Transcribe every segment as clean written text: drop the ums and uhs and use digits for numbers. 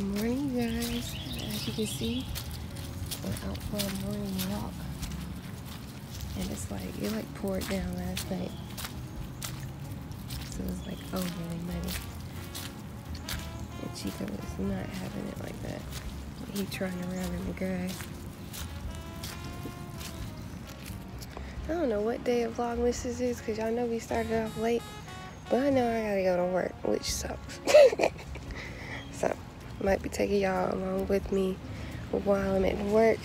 Good morning, guys. As you can see, we're out for a morning walk, and it's like it like poured down last night, so it's like overly muddy. And Chico was not having it like that. He trotting around in the grass. I don't know what day of Vlogmas this is, cause y'all know we started off late, but I know I gotta go to work, which sucks. So, might be taking y'all along with me while I'm at work,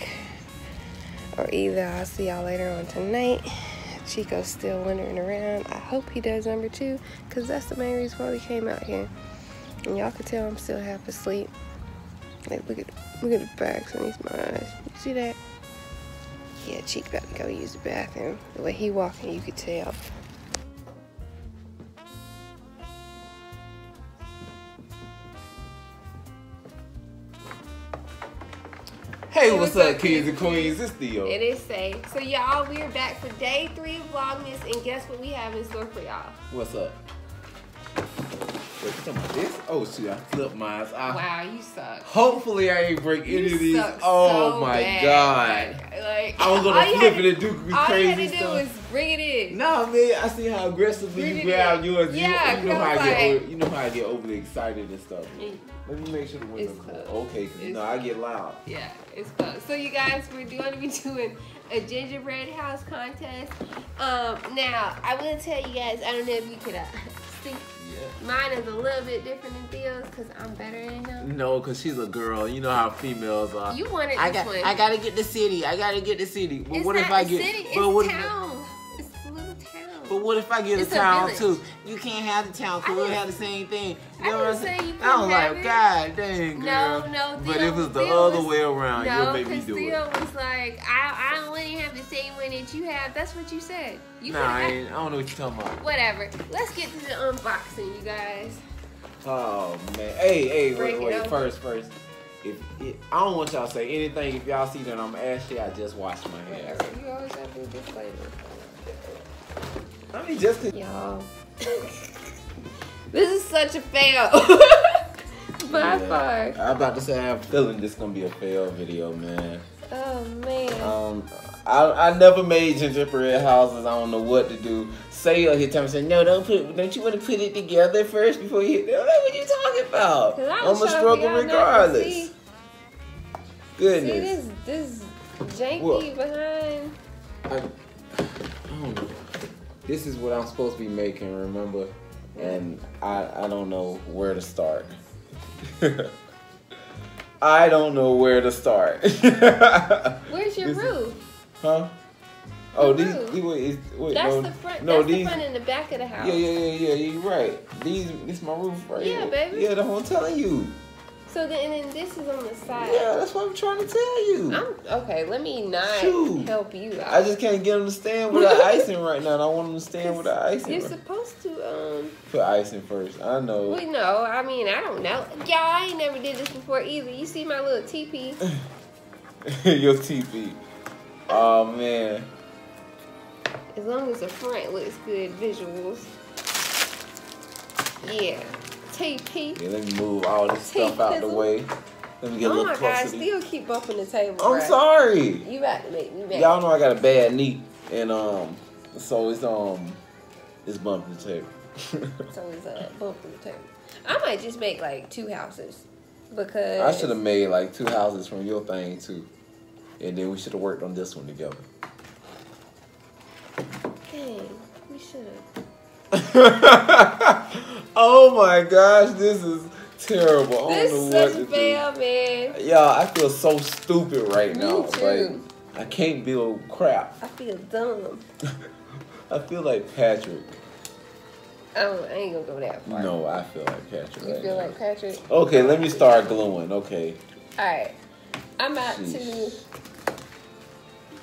or either I'll see y'all later on tonight. Chico's still wandering around. I hope he does number two, cause that's the main reason why we came out here. And y'all can tell I'm still half asleep. Like, look at the bags underneath my eyes. You see that? Yeah, Chico about to go use the bathroom. The way he walking, you could tell. Hey, what's up, kids and queens? It's Theo. It is Sage. So y'all, we are back for day 3 of Vlogmas, and guess what we have in store for y'all? What's up? Wait, you talking about this? Oh shoot, I flipped mine. Wow, you suck. Hopefully I ain't break any of these. Oh so my bad. God. Like, I was gonna flip it and do crazy stuff. All you had to do was bring it in. No, man, I see how aggressively you grab yours. Yeah, you know how I get overly excited and stuff. Mm. Let me make sure the window's cool. Okay, because you know I get loud. Yeah, it's close. So you guys, we're going to be doing a gingerbread house contest. Now, I will tell you guys, I don't know if you could see. Yeah. Mine is a little bit different than Theo's because I'm better than him. No, because she's a girl. You know how females are. You wanted this one. I gotta get the city. I gotta get the city. But it's what if I get a town? It's a little town. But what if I get a town too? You can't have the town because we'll have the same thing. You know what I'm saying? I'm like, God dang, girl. No, Theo, but if it was the other way around, you'll make me do it. No, because Theo was like, I don't want to have the same one that you have. That's what you said. You I don't know what you're talking about. Whatever. Let's get to the unboxing, you guys. Oh, man. Hey, wait. First. I don't want y'all to say anything. If y'all see that I'm Ashley, I just washed my hands. You always have to do this later. I mean, just because. Y'all. This is such a fail. By far. I'm about to say I have a feeling this is gonna be a fail video, man. Oh man. I never made gingerbread houses. I don't know what to do. Say here time saying, no, don't you want to put it together first before you hit that? What are you talking about? I'm gonna struggle regardless. Goodness. See this janky behind. I don't know. This is what I'm supposed to be making, remember? And I don't know where to start. I don't know where to start. Where's your roof? Huh? Oh, wait, that's the front. No, that's the front and the back of the house. Yeah. You're right. This is my roof right here. Yeah, baby. Yeah, that's what I'm telling you. So then, and then this is on the side. Yeah, that's what I'm trying to tell you. Okay, let me not help you out. I just can't get them to stand without icing right now. And I want them to stand without icing. You're supposed to put icing first. I know. Well, no, I mean, I don't know. Y'all, I ain't never did this before either. You see my little teepee? Your teepee. Oh, man. As long as the front looks good, visuals. Yeah. TP. Yeah, let me move all this stuff out the way. Let me get a little closer. Oh my gosh, still keep bumping the table. I'm sorry. You about to make me mad. Y'all know I got a bad knee, and so it's bumping the table. So it's bumping the table. I might just make like 2 houses because I should have made like 2 houses from your thing too, and then we should have worked on this one together. Dang, we should have. Oh my gosh, this is terrible. This is such a fail, man. Y'all, I feel so stupid right now. Me too. Like, I can't build crap. I feel dumb. I feel like Patrick. Oh, I ain't gonna go that far. No, I feel like Patrick. You feel like Patrick? Okay, let me start gluing. Okay. All right, I'm about to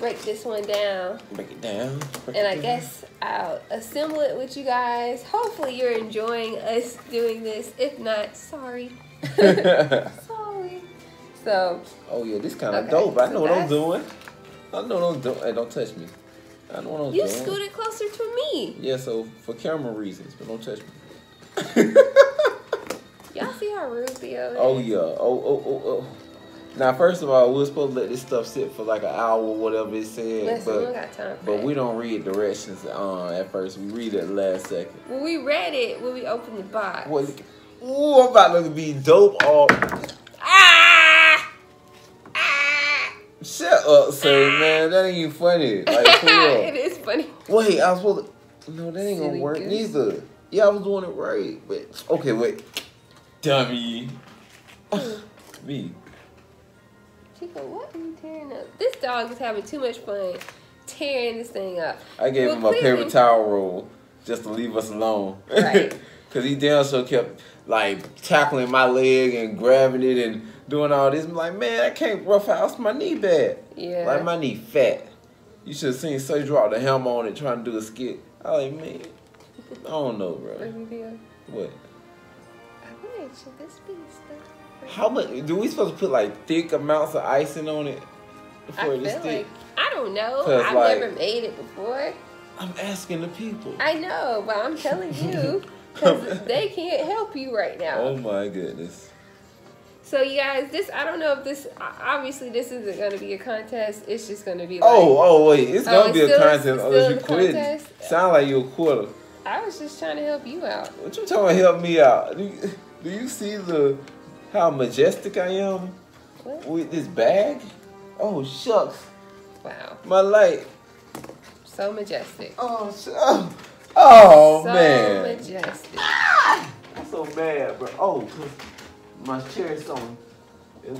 break this one down. Break it down. And I guess I'll assemble it with you guys. Hopefully you're enjoying us doing this. If not, sorry. Sorry. So. Oh yeah, this kind of dope. I know what I'm doing. I know what I'm doing. Hey, don't touch me. I know what I'm doing. You scooted closer to me. Yeah, so for camera reasons, but don't touch me. Y'all see how got Rubio. Oh, yeah. Oh. Now, first of all, we're supposed to let this stuff sit for like an hour or whatever it said. Listen, but, we don't got time for but that. We don't read directions at first. We read it last second. Well, we read it when we opened the box. Well, ooh, I'm about to be dope all... Shut up, sir, man. That ain't even funny. Like, for real. It is funny. Wait, I was supposed to... No, that ain't going to work neither. Yeah, I was doing it right. But okay, wait. Dummy. Me. Chico, what are you tearing up? This dog is having too much fun tearing this thing up. I gave him a paper towel roll just to leave us alone. Right. Because he damn sure kept, like, tackling my leg and grabbing it and... doing all this. I'm like, man, I can't roughhouse my knee bad. Yeah. Like, my knee fat. You should have seen Sage drop the helm on it trying to do a skit. I like, man, I don't know, bro. What? I wish this be stuff. How much? Do we supposed to put, like, thick amounts of icing on it before it's thick? Like, I don't know. I've like, never made it before. I'm asking the people. I know, but I'm telling you. Because they can't help you right now. Oh, my goodness. So, you guys, this, I don't know if this, obviously, this isn't going to be a contest. It's just going to be like. Wait. It's going to be a contest unless you quit. Sound like you're a quitter. I was just trying to help you out. What you talking about help me out? Do you see how majestic I am with this bag? Oh, shucks. Wow. My light. So majestic. Oh, so man. So majestic. That's so bad, bro. Oh, my chair's on the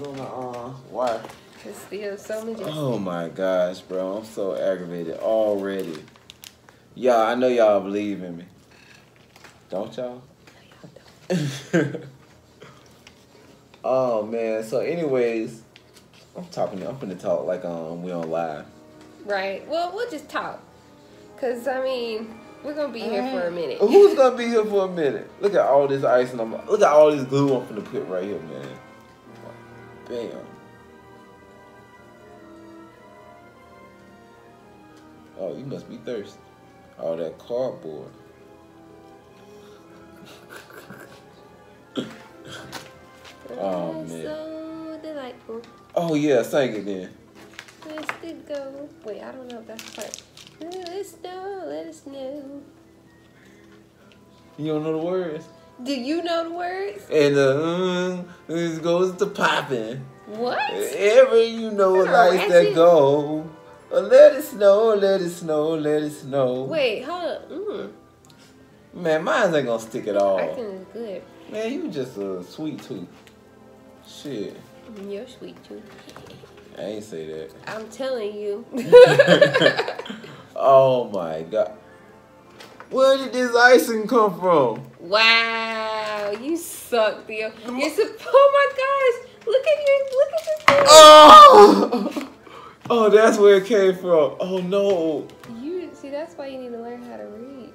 wire. It's still so majestic. Oh my gosh, bro. I'm so aggravated already. Y'all, I know y'all believe in me. Don't y'all? No, y'all don't. Oh, man. So, anyways, I'm finna talk like we on live. Right. Well, we'll just talk. Because, I mean... we're gonna be here for a minute. Who's gonna be here for a minute? Look at all this ice and look at all this glue I'm finna put right here, man. Bam. Oh, you must be thirsty. All that cardboard. Oh man. So delightful. Oh yeah, sing it then. Let's go. Wait, I don't know if that's the part. Let us know. You don't know the words? Do you know the words? And this goes to popping. What? Ever you know lights that go. Let us know, let us know, let us know. Wait, hold up. Man, mine ain't gonna stick at all. I think it's good. Man, you just a sweet tooth. Shit. You're sweet tooth. I ain't say that. I'm telling you. Oh my God. Where did this icing come from? Wow, you suck, Theo. Oh my gosh. Look at this thing. Oh! Oh, that's where it came from. Oh no. See, that's why you need to learn how to read.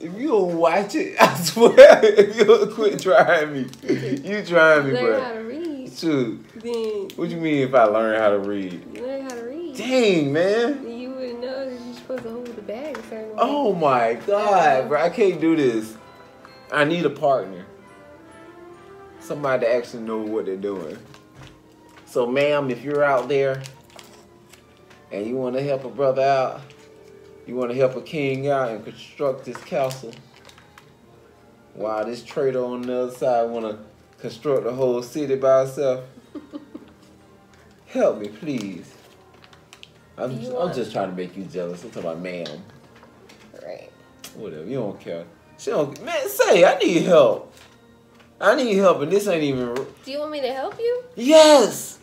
If you don't watch it, I swear, if you don't quit trying me. You trying me, bro. Learn how to read. Shoot. Then what you mean if I learn how to read? You learn how to read. Dang, man. Then you wouldn't know that you're supposed to hold the bag a certain way. Oh my God, bro. I can't do this. I need a partner. Somebody to actually know what they're doing. So, ma'am, if you're out there and you want to help a brother out, you want to help a king out and construct this castle. Wow, this traitor on the other side want to construct the whole city by herself. Help me, please. I'm just trying to make you jealous. I'm talking about ma'am. Right. Whatever. You don't care. She don't. Man, say I need help. I need help, and this ain't even. Do you want me to help you? Yes.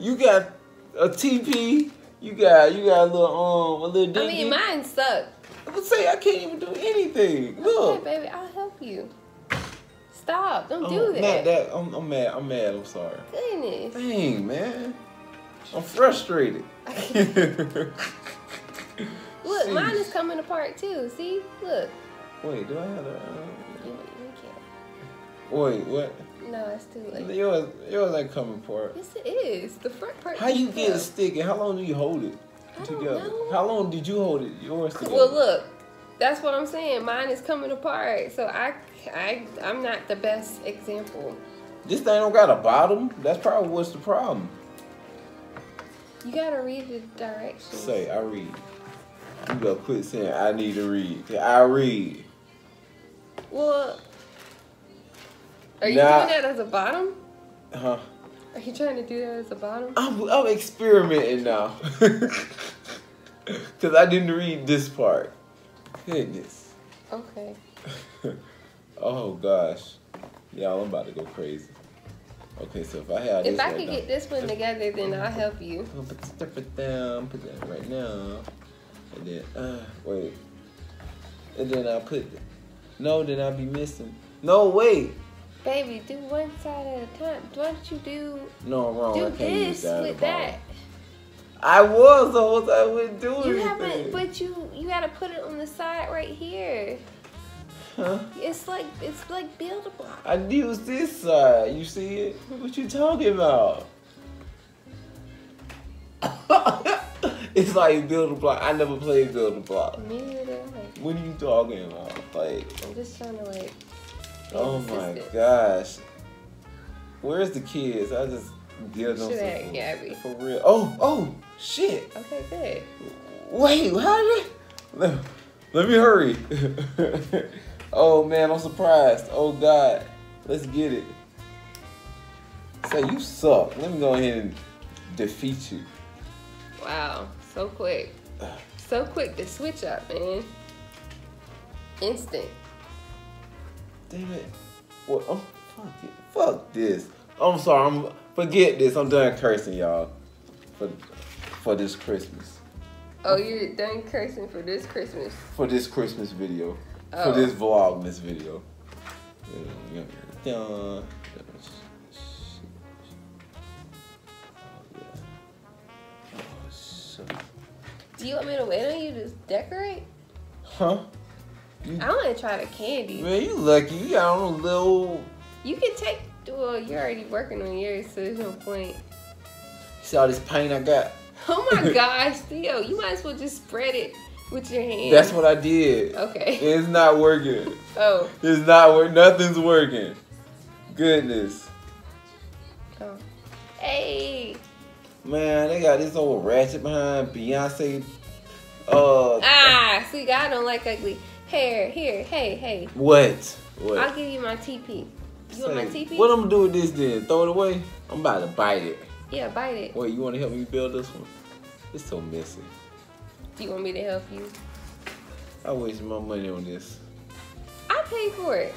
You got a TP. You got a little dingy. I mean, mine suck. I would say I can't even do anything. Look, okay, baby, I'll help you. Stop! Don't do that. Not that. I'm mad. I'm sorry. Goodness. Dang, man. I'm frustrated. Look, see. Mine is coming apart too. See? Look. Wait, do I have a? You can't. Wait, what? No, it's too late. Yours ain't coming apart. Yes, it is. The front part. How you get it sticky? How long do you hold it together? I don't know. How long did you hold it? Yours together? Well, look. That's what I'm saying. Mine is coming apart. So I'm not the best example. This thing don't got a bottom. That's probably what's the problem. You gotta read the directions. Say, I read. You gotta quit saying, I need to read. I read. Well, are you doing that as a bottom? Huh? Are you trying to do that as a bottom? I'm experimenting now. Because I didn't read this part. Goodness. Okay. Oh, gosh. Y'all, I'm about to go crazy. Okay, so if I had this, if I could get this one together, then I'll help you. I'm gonna put it down, put that right now. And then, wait. And then I'll put it. No, then I'll be missing. No, wait. Baby, do one side at a time. Why don't you do... No, I'm wrong. Do I can't use that with that. I was the whole time with doing it. You haven't, but you gotta put it on the side right here. Huh? It's like build a block. I use this side. You see it? What you talking about? It's like build a block. I never played build a block. Me neither. What are you talking about? Like, I'm just trying to like. Oh my gosh. Where's the kids? I just did on something. Gabby. For real. Oh shit. Okay, good. Wait, how did I? Let me hurry. Oh man, I'm surprised. Oh god. Let's get it. Say, you suck. Let me go ahead and defeat you. Wow, so quick. So quick to switch up, man. Instant. Damn it. Well, oh, fuck it. Fuck this. I'm sorry. Forget this. I'm done cursing, y'all. For this Christmas. Oh, you're done cursing for this Christmas? For this Christmas video. Oh. For this Vlogmas video. Do you want me to wait on you to decorate? Huh? I want to try the candy. Man, you lucky. You got on a little... You can take... Well, you're already working on yours, so there's no point. See all this paint I got? Oh my gosh, Theo. You might as well just spread it with your hand. That's what I did. Okay. It's not working. Oh. It's not working. Nothing's working. Goodness. Oh. Hey. Man, they got this old ratchet behind Beyonce. See, I don't like ugly. Hey. What? I'll give you my TP. You want my TP? What I'm gonna do with this then? Throw it away? I'm about to bite it. Yeah, bite it. Wait, you wanna help me build this one? It's so messy. Do you want me to help you? I wasted my money on this. I paid for it.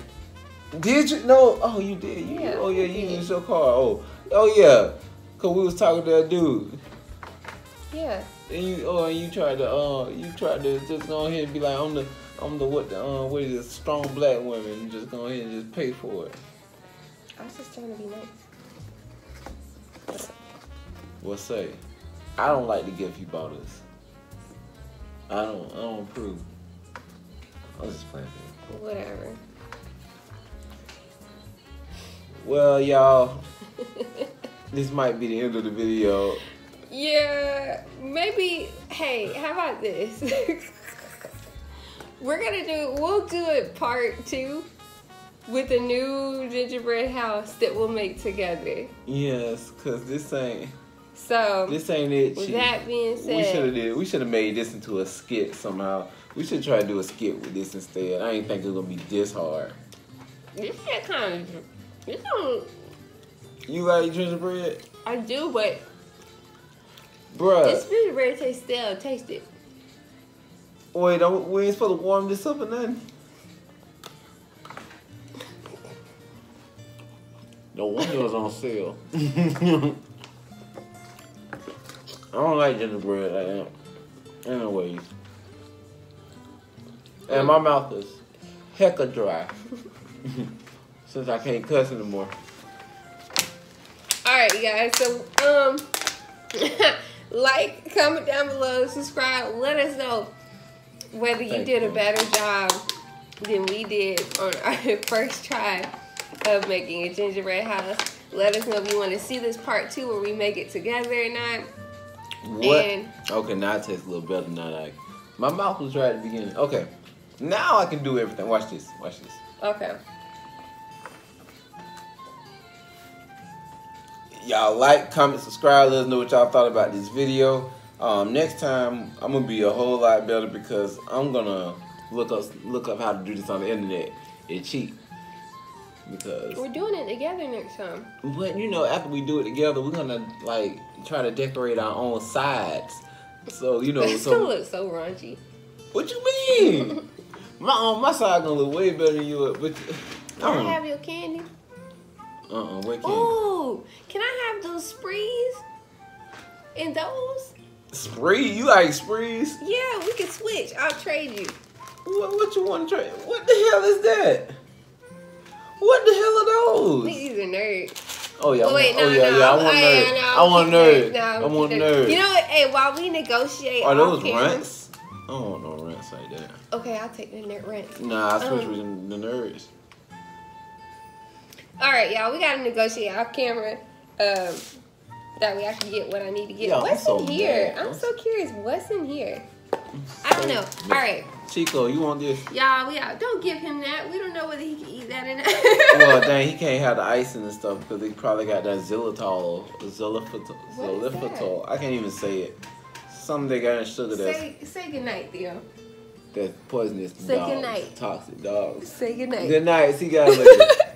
Did you? No. Oh, you did. Yeah. Oh yeah, you used your car. Oh yeah. Cause we was talking to that dude. Yeah. And you tried to just go ahead and be like what is this, strong black woman, and just go ahead and just pay for it. I was just trying to be nice. Well, say, I don't like the gift you bought us. I don't approve. I was just playing. Whatever. Well, y'all, this might be the end of the video. Yeah, maybe. Hey, how about this? We'll do it part 2 with a new gingerbread house that we'll make together. Yes, cause this ain't it. With that being said, we should have made this into a skit somehow. We should try to do a skit with this instead. I ain't think it's gonna be this hard. This shit kind of, You like gingerbread? I do, but bruh, this gingerbread tastes stale. Taste it. Wait, we ain't supposed to warm this up or nothing? The window's on sale. I don't like gingerbread like that. Anyways. And my mouth is hecka dry. Since I can't cuss anymore. Alright, you guys. So, like, comment down below, subscribe, let us know whether you did a better job than we did on our first try of making a gingerbread house. Let us know if you want to see this part 2 where we make it together or not. What? And okay, now it tastes a little better. My mouth was dry at the beginning. Okay. Now I can do everything. Watch this. Watch this. Okay. Y'all like, comment, subscribe. Let us know what y'all thought about this video. Next time I'm gonna be a whole lot better because I'm gonna look up how to do this on the internet and cheat. Because we're doing it together next time. But you know, after we do it together, we're gonna like try to decorate our own sides. So you know, that still looks so raunchy. What you mean? my side gonna look way better than yours. But can I have your candy? What candy? Ooh, can I have those sprees? And those? Spree? You like sprees? Yeah, we can switch. I'll trade you. What you want to trade? What the hell is that? What the hell are those? He's a nerd. Oh yeah. I want a nerd. You know what? Hey, while we negotiate, are those rents? I don't know rents like that. Okay, I'll take the nerd rents. Nah, I switch with the nerds. All right, y'all. We gotta negotiate off camera. That way I can get what I need to get. Yo, what's in here? I'm so curious. What's in here? I don't know. All right. Chico, you want this? Y'all, we out. Don't give him that. We don't know whether he can eat that or not. Well, dang, he can't have the icing and stuff because he probably got that xylitol. I can't even say it. Something they got in sugar that's... Say goodnight, Theo. That's poisonous to dogs. Say goodnight. Toxic dogs. Say goodnight. Goodnight. See you guys later.